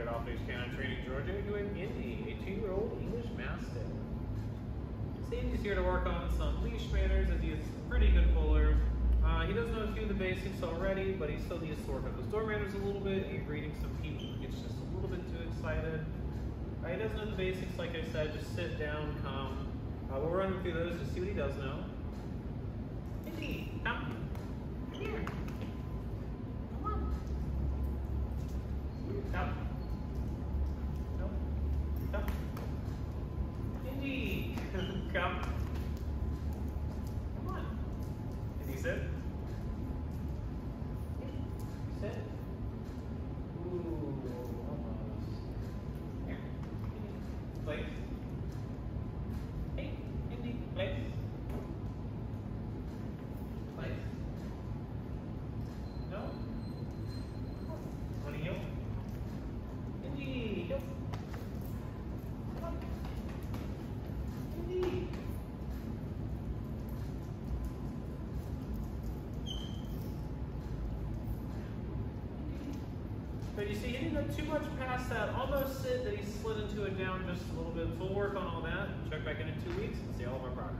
here at Appling County, training Georgia, doing Indy, a 2-year-old English Mastiff. Sandy's here to work on some leash manners as he is a pretty good bowler. He does know a few of the basics already, but he still needs to work on his door manners a little bit and greeting some people. He gets just a little bit too excited. He doesn't know the basics, like I said, just sit down, come. We'll run him through those to see what he does know. Indy, come. Come here. Come. Nope. Come. Indy. Come. Come on. Indy, sit. Sit. Ooh, almost. Here. Place. Hey, Indy, place. Place. No. Want to heal? Indy, yep. Come on. Indy. But you see, he didn't go too much past that almost sit that he slid into it down just a little bit. So we'll work on all that. Check back in 2 weeks and see all of our progress.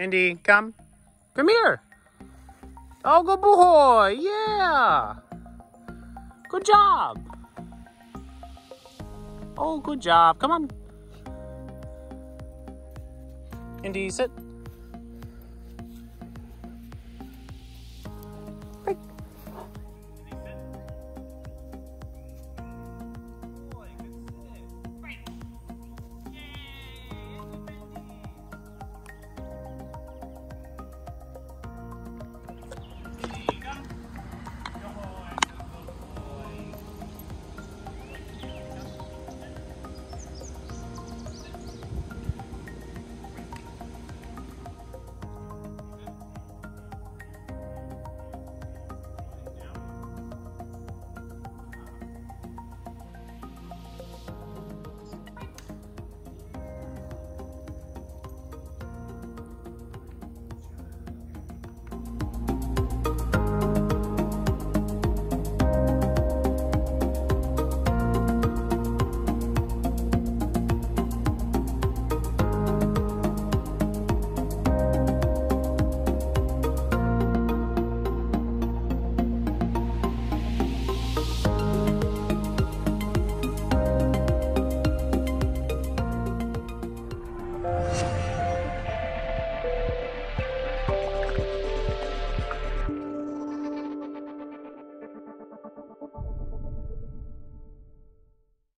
Indy, come. Come here. Oh, good boy. Yeah. Good job. Oh, good job. Come on. Indy, sit.